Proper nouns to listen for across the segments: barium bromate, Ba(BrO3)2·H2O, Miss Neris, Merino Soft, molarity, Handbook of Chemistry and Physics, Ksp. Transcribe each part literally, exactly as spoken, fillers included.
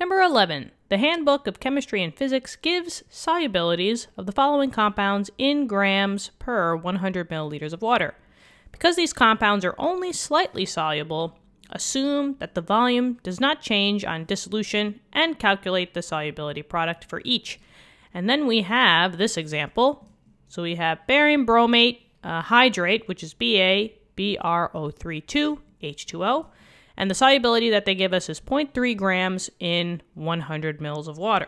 Number eleven. The Handbook of Chemistry and Physics gives solubilities of the following compounds in grams per one hundred milliliters of water. Because these compounds are only slightly soluble, assume that the volume does not change on dissolution and calculate the solubility product for each. And then we have this example. So we have barium bromate uh, hydrate, which is B A B R O three two H two O. And the solubility that they give us is zero point three grams in one hundred mils of water.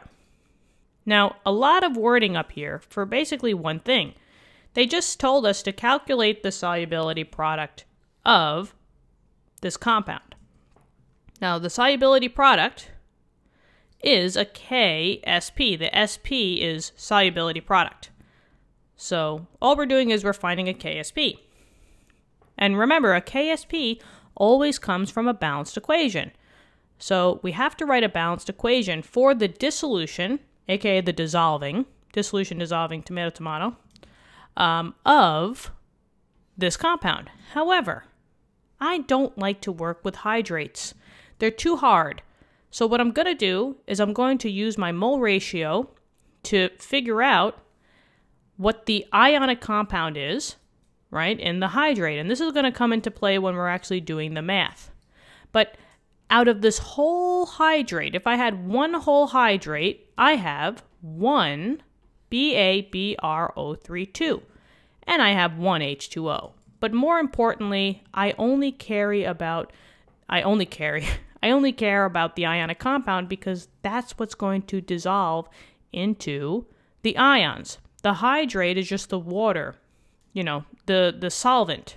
Now, a lot of wording up here for basically one thing. They just told us to calculate the solubility product of this compound. Now, the solubility product is a K S P. The S P is solubility product. So all we're doing is we're finding a K S P. And remember, a K S P always comes from a balanced equation. So we have to write a balanced equation for the dissolution, aka the dissolving, dissolution, dissolving, tomato, tomato, um, of this compound. However, I don't like to work with hydrates. They're too hard. So what I'm going to do is I'm going to use my mole ratio to figure out what the ionic compound is, right, in the hydrate. And this is going to come into play when we're actually doing the math. But out of this whole hydrate, if I had one whole hydrate, I have one B A B R O three two, and I have one H two O. But more importantly, I only carry about, I only carry, I only care about the ionic compound because that's what's going to dissolve into the ions. The hydrate is just the water, you know, the, the solvent.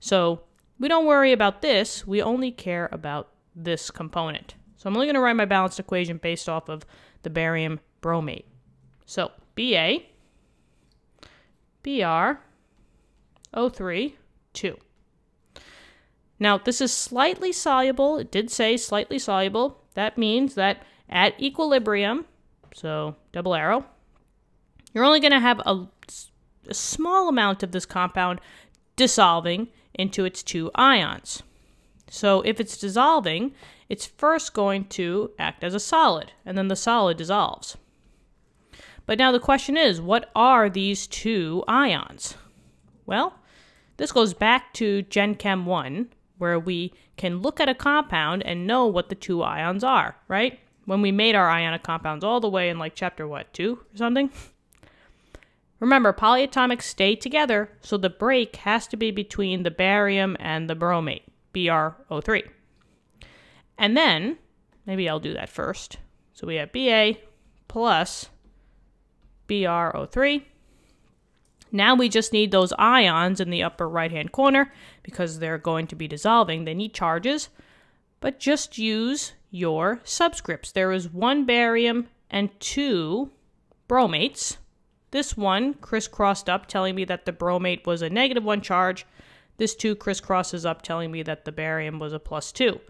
So we don't worry about this. We only care about this component. So I'm only going to write my balanced equation based off of the barium bromate. So B A B R O three two. Now, this is slightly soluble. It did say slightly soluble. That means that at equilibrium, so double arrow, you're only going to have a, a small amount of this compound dissolving into its two ions. So if it's dissolving, it's first going to act as a solid, and then the solid dissolves. But now the question is, what are these two ions? Well, this goes back to Gen Chem one, where we can look at a compound and know what the two ions are, right? When we made our ionic compounds all the way in like chapter, what, two or something? Remember, polyatomics stay together, so the break has to be between the barium and the bromate, B R O three. And then, maybe I'll do that first. So we have B A plus B R O three. Now we just need those ions in the upper right-hand corner because they're going to be dissolving. They need charges, but just use your subscripts. There is one barium and two bromates. This one crisscrossed up telling me that the bromate was a negative one charge. This two crisscrosses up telling me that the barium was a plus two.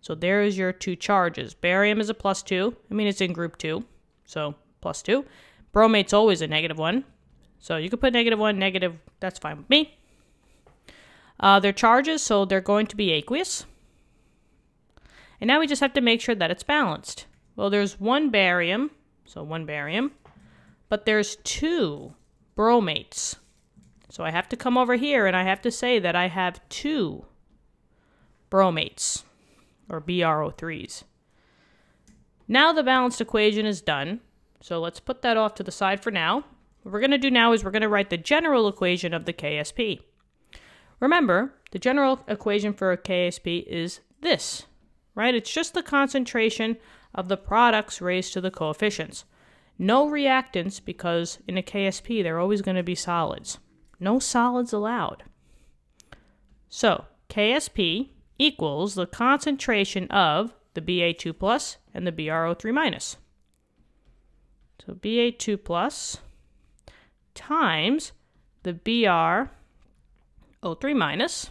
So there is your two charges. Barium is a plus two. I mean, it's in group two, so plus two. Bromate's always a negative one. So you could put negative one, negative, that's fine with me. Uh, they're charges, so they're going to be aqueous. And now we just have to make sure that it's balanced. Well, there's one barium, so one barium, but there's two bromates. So I have to come over here and I have to say that I have two bromates, or B R O threes. Now the balanced equation is done. So let's put that off to the side for now. What we're going to do now is we're going to write the general equation of the K S P. Remember, the general equation for a K S P is this, right? It's just the concentration of the products raised to the coefficients. No reactants, because in a K S P, they're always going to be solids. No solids allowed. So K S P equals the concentration of the B A two plus and the B R O three minus. So B A two plus times the B R O three minus.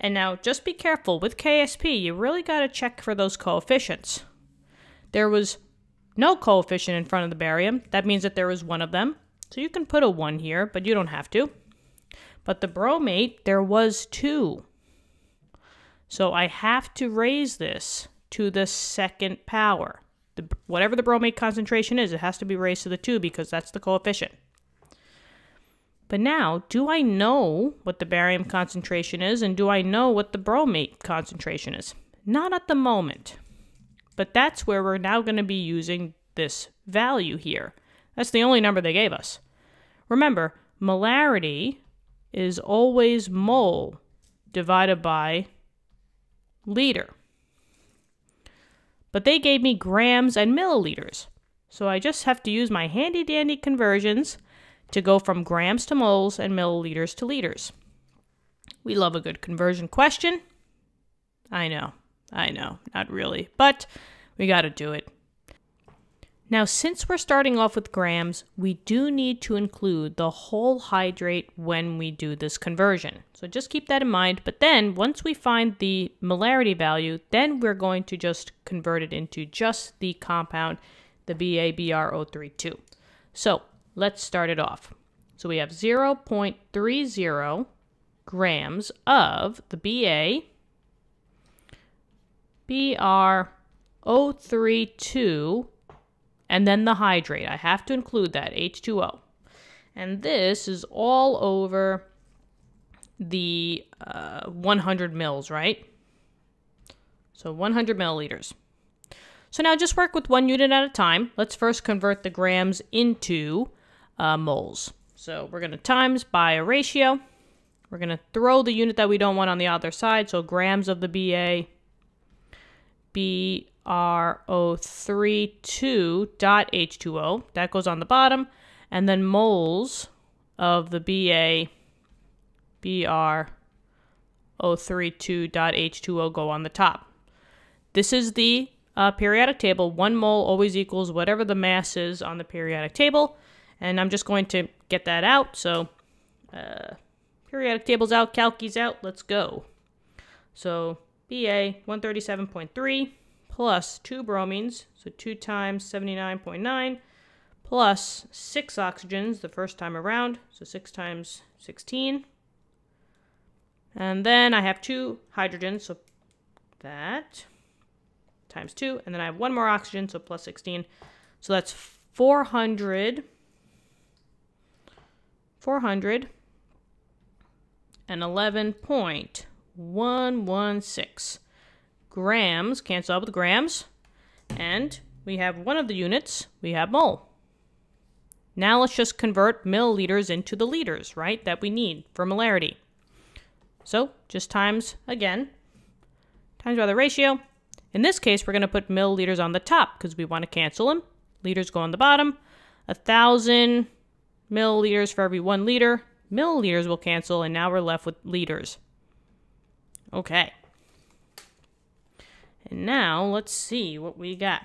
And now just be careful with K S P, you really got to check for those coefficients. There was no coefficient in front of the barium. That means that there was one of them. So you can put a one here, but you don't have to. But the bromate, there was two. So I have to raise this to the second power. The, whatever the bromate concentration is, it has to be raised to the two because that's the coefficient. But now, do I know what the barium concentration is, and do I know what the bromate concentration is? Not at the moment. But that's where we're now going to be using this value here. That's the only number they gave us. Remember, molarity is always mole divided by liter. But they gave me grams and milliliters. So I just have to use my handy-dandy conversions to go from grams to moles and milliliters to liters. We love a good conversion question. I know, I know, not really, but we got to do it. Now, since we're starting off with grams, we do need to include the whole hydrate when we do this conversion. So just keep that in mind. But then once we find the molarity value, then we're going to just convert it into just the compound, the B A B R O three two. So let's start it off. So we have zero point three zero grams of the B A B R O three two, and then the hydrate. I have to include that, H two O. And this is all over the uh, one hundred mils, right? So one hundred milliliters. So now just work with one unit at a time. Let's first convert the grams into uh, moles. So we're going to times by a ratio. We're going to throw the unit that we don't want on the other side. So grams of the B A. B R O three two.H two O. That goes on the bottom. And then moles of the B A B R O three two.H two O go on the top. This is the uh, periodic table. One mole always equals whatever the mass is on the periodic table. And I'm just going to get that out. So uh, periodic table's out, calci's out. Let's go. So B A one thirty-seven point three plus two bromines, so two times seventy-nine point nine, plus six oxygens the first time around, so six times sixteen. And then I have two hydrogens, so that times two. And then I have one more oxygen, so plus sixteen. So that's four hundred, four eleven point one one six grams, cancel out with grams, and we have one of the units, we have mole. Now let's just convert milliliters into the liters, right, that we need for molarity. So just times again, times by the ratio. In this case, we're going to put milliliters on the top because we want to cancel them. Liters go on the bottom. A thousand milliliters for every one liter. Milliliters will cancel, and now we're left with liters. Okay. And now let's see what we got.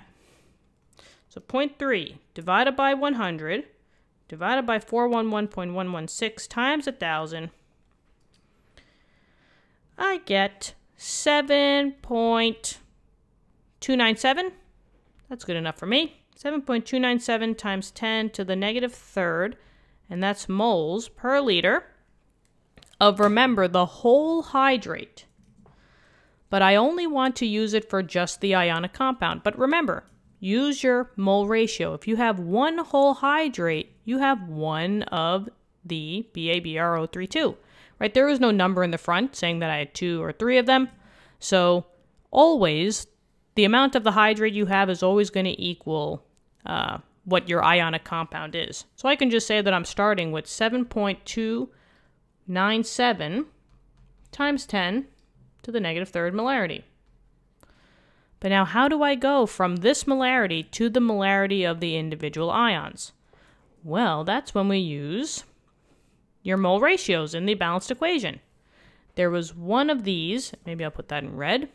So zero point three divided by one hundred divided by four hundred eleven point one one six times one thousand. I get seven point two nine seven. That's good enough for me. seven point two nine seven times ten to the negative third. And that's moles per liter of, remember, the whole hydrate. But I only want to use it for just the ionic compound. But remember, use your mole ratio. If you have one whole hydrate, you have one of the B A B R O three two, right? There is no number in the front saying that I had two or three of them. So always, the amount of the hydrate you have is always going to equal uh, what your ionic compound is. So I can just say that I'm starting with seven point two nine seven times ten to the negative third molarity. But now how do I go from this molarity to the molarity of the individual ions? Well, that's when we use your mole ratios in the balanced equation. There was one of these, maybe I'll put that in red.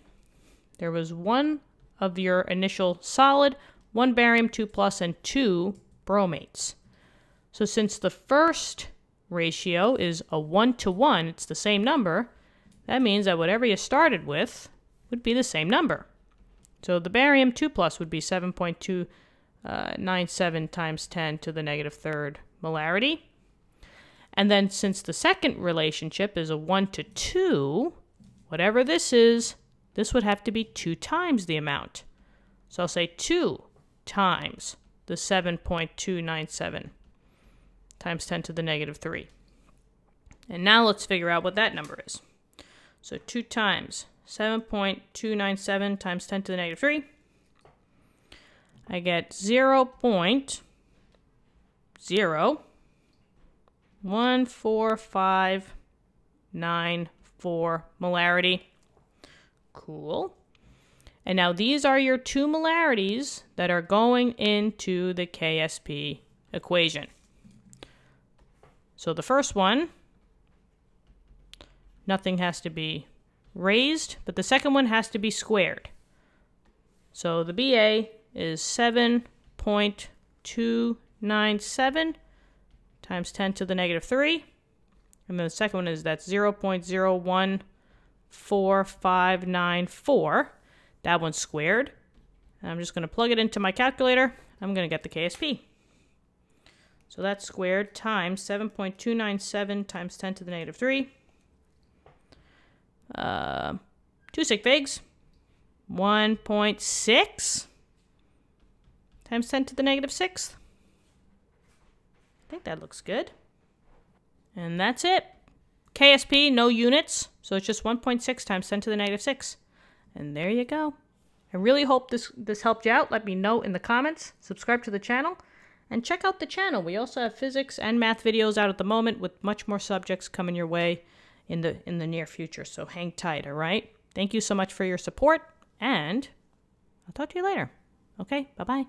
There was one of your initial solid, one barium, two plus, and two bromates. So since the first ratio is a one to one, it's the same number, that means that whatever you started with would be the same number. So the barium two plus would be seven point two nine seven times ten to the negative third molarity. And then since the second relationship is a one to two, whatever this is, this would have to be two times the amount. So I'll say two times the seven point two nine seven times ten to the negative three. And now let's figure out what that number is. So two times seven point two nine seven times ten to the negative three. I get zero point zero one four five nine four molarity. Cool. And now these are your two molarities that are going into the K S P equation. So the first one, nothing has to be raised, but the second one has to be squared. So the B A is seven point two nine seven times ten to the negative three. And then the second one is that's zero point zero one four five nine four. That one's squared. And I'm just going to plug it into my calculator. I'm going to get the K S P. So that's squared times seven point two nine seven times ten to the negative three. Uh, two sig figs. one point six times ten to the negative sixth. I think that looks good. And that's it. K S P, no units, so it's just one point six times ten to the negative six. And there you go. I really hope this, this helped you out. Let me know in the comments. Subscribe to the channel. And check out the channel. We also have physics and math videos out at the moment with much more subjects coming your way in the, in the near future. So hang tight, all right? Thank you so much for your support, and I'll talk to you later. Okay, bye-bye.